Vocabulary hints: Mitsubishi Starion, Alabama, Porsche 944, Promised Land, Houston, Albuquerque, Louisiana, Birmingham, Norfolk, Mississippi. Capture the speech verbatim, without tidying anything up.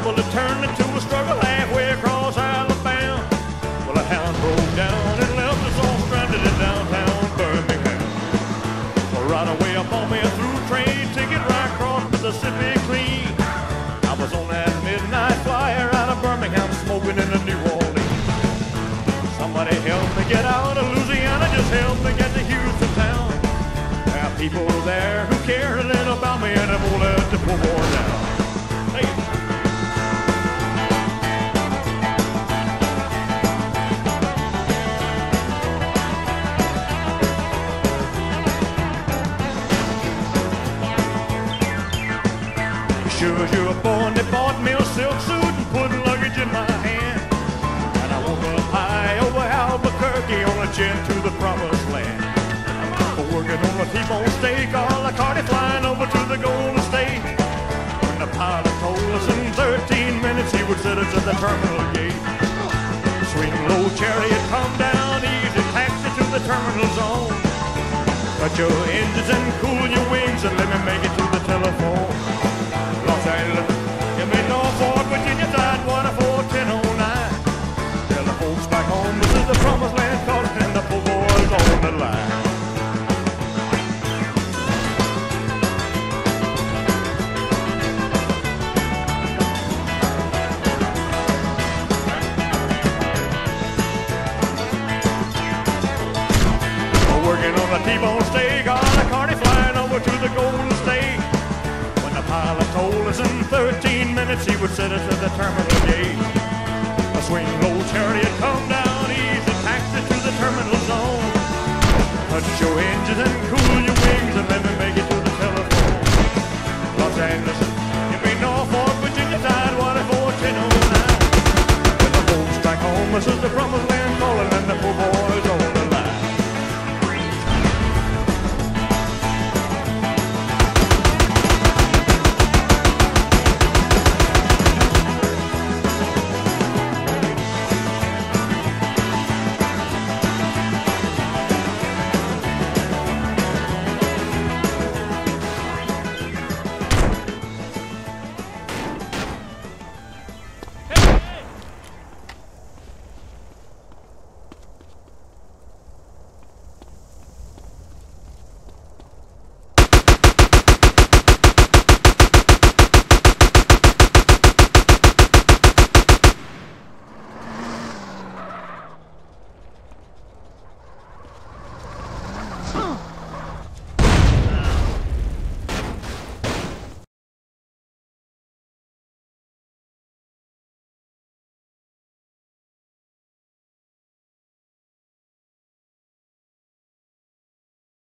trouble had turned into a struggle halfway across Alabama. Well, a hound broke down and left us all stranded in downtown Birmingham. Well, right away up on me, I threw a train ticket right across Mississippi clean. I was on that midnight flyer out of Birmingham, smoking in a New Orleans. Somebody help me get out of Louisiana, just help me get to Houston town. There are people there who care a little about me and have all left to pour down. Sure as you're born, they bought me a silk suit and put luggage in my hand. And I woke up high over Albuquerque on a jet to the Promised Land. I'm working on a T-bone steak, all I caught it flying over to the Golden State. When the pilot told us in thirteen minutes he would set us at the terminal gate. Sweet and low chariot, come down easy, taxi to the terminal zone. Cut your engines and cool your wings and let me make it to the telephone. Los Angeles, you made Norfolk, Virginia, died one oh four, ten oh nine. Tell the folks back home, this is the Promised Land, cause and the poor boys on the line. We're working on a T-bone steak, on a carny flying over to the Golden State. Pilot told us in thirteen minutes he would set us at the terminal gate. A swing low chariot, come down easy, taxi to the terminal zone. Touch your engines and cool your wings and let me make it to the telephone. Los Angeles, you mean Norfolk, Virginia, died one oh four, ten oh nine. When the folks back home, this is the Promised Land.